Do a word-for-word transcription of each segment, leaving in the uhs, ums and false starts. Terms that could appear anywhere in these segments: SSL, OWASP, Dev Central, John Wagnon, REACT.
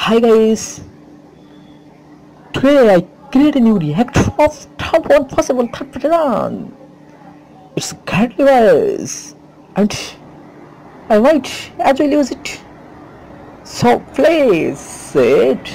Hi guys, today I create a new react of top one possible third person. It's great device and I might as well use it. So please sit.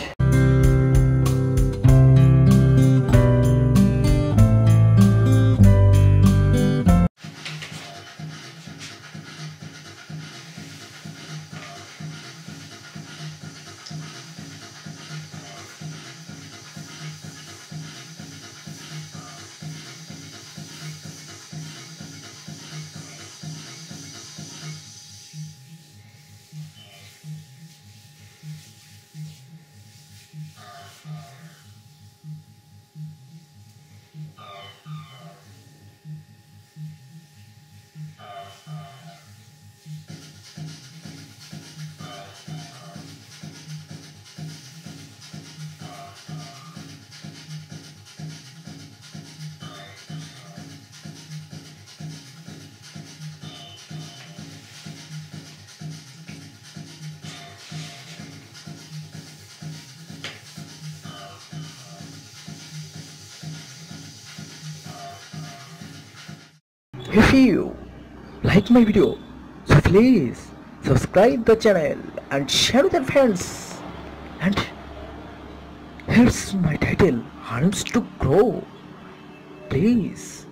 If you like my video, so please subscribe the channel and share with your friends. And here's my title, Arms to Grow. Please